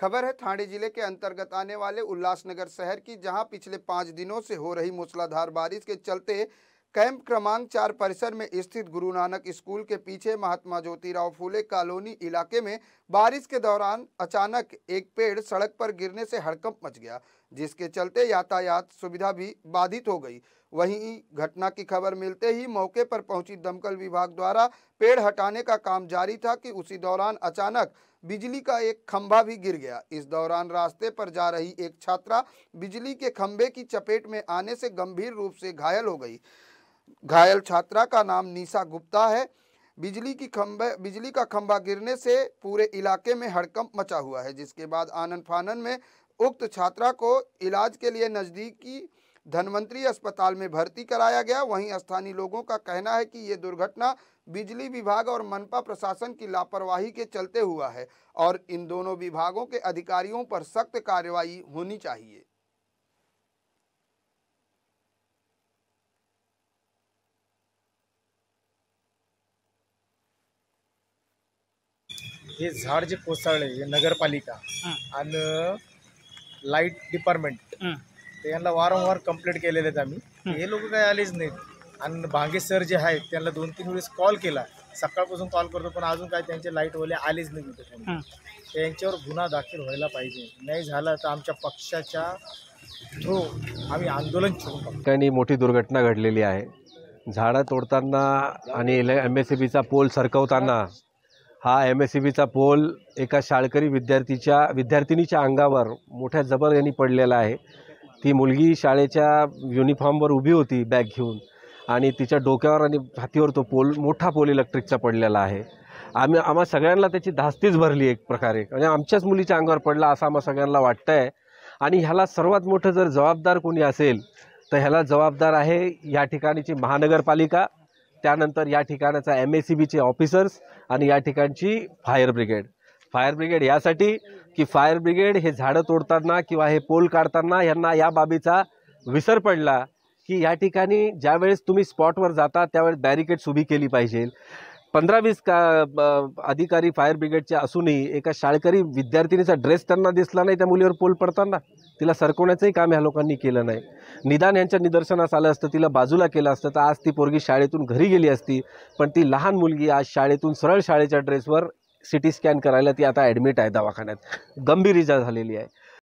खबर है ठाणे जिले के अंतर्गत आने वाले उल्लासनगर शहर की, जहां पिछले 5 दिनों से हो रही मूसलाधार बारिश के चलते कैंप क्रमांक 4 परिसर में स्थित गुरु नानक स्कूल के पीछे महात्मा ज्योतिराव फूले कॉलोनी इलाके में बारिश के दौरान अचानक एक पेड़ सड़क पर गिरने से हड़कंप मच गया, जिसके चलते यातायात सुविधा भी बाधित हो गई। वहीं घटना की खबर मिलते ही मौके पर पहुंची दमकल विभाग द्वारा पेड़ हटाने का काम जारी था कि उसी दौरान अचानक बिजली का एक खंभा भी गिर गया। इस दौरान रास्ते पर जा रही एक छात्रा बिजली के खंभे की चपेट में आने से गंभीर रूप से घायल हो गई। घायल छात्रा का नाम निशा गुप्ता है। बिजली का खंभा गिरने से पूरे इलाके में हड़कंप मचा हुआ है, जिसके बाद आनन फानन में उक्त छात्रा को इलाज के लिए नजदीकी धनवंत्री अस्पताल में भर्ती कराया गया। वहीं स्थानीय लोगों का कहना है कि ये दुर्घटना बिजली विभाग और मनपा प्रशासन की लापरवाही के चलते हुआ है और इन दोनों विभागों के अधिकारियों पर सख्त कार्रवाई होनी चाहिए। हे झाड जे कोसळले नगरपालिका आणि लाईट डिपार्टमेंट त्यांना वारंवार कंप्लेंट केलेले आहेत। आम्ही हे लोक काय आलेच नाहीत आणि भांगे सर जे आहेत त्यांना 2-3 वेळेस कॉल केला, सकाळपासून कॉल करतो पण अजून काय त्यांचे लाईटवाले आलेच नाही तिथे। त्यांच्यावर गुन्हा दाखल व्हायला पाहिजे, नाही झाला तर आमच्या पक्षाच्या थ्रू आम्ही आंदोलन सुरू करू। काही मोठी दुर्घटना घडलेली आहे। झाडा तोडताना आणि MSEBचा पोल सरकवताना हा MSEBचा पोल एका शाळकरी विद्यार्थिनीच्या अंगावर मोठ्या जबरदस्तीने पडलेला आहे। ती मुलगी शाळेच्या युनिफॉर्मवर उभी होती बॅग घेऊन आणि तिच्या डोक्यावर आणि छातीवर तो पोल मोठा पोल इलेक्ट्रिकचा पडलेला आहे। आम्हा सगळ्यांना त्याची धास्तीच भरली एक प्रकारे, म्हणजे आमच्याच मुलीच्या अंगावर पडला असं आम्हा सगळ्यांना वाटतंय। आणि ह्याला सर्वात मोठं जर जबाबदार कोणी असेल तर ह्याला जबाबदार आहे या ठिकाणीची महानगरपालिका, त्यानंतर या ठिकाणाचा MSEBचे ऑफिसर्स आणि या ठिकाणची फायर ब्रिगेड यासाठी की फायर ब्रिगेड हे झाडं तोडताना किंवा हे पोल काढताना यांना या बाबीचा विसर पडला की या ठिकाणी ज्यावेळेस तुम्ही स्पॉटवर जाता त्यावेळेस बॅरिकेड्स उभी केली पाहिजे। 15-20 अधिकारी फायर ब्रिगेडचे असूनही एका शाळकरी विद्यार्थिनीचा ड्रेस त्यांना दिसला नाही, त्या मुलीवर पोल पडताना तिला सरकवण्याचंही काम ह्या लोकांनी केलं नाही। निदान यांच्या निदर्शनास आलं असतं, तिला बाजूला केलं असतं तर आज ती पोरगी शाळेतून घरी गेली असती, पण ती लहान मुलगी आज शाळेतून सरळ शाळेच्या ड्रेसवर CT स्कॅन करायला ती आता ॲडमिट आहे दवाखान्यात, गंभीर इजा झालेली आहे।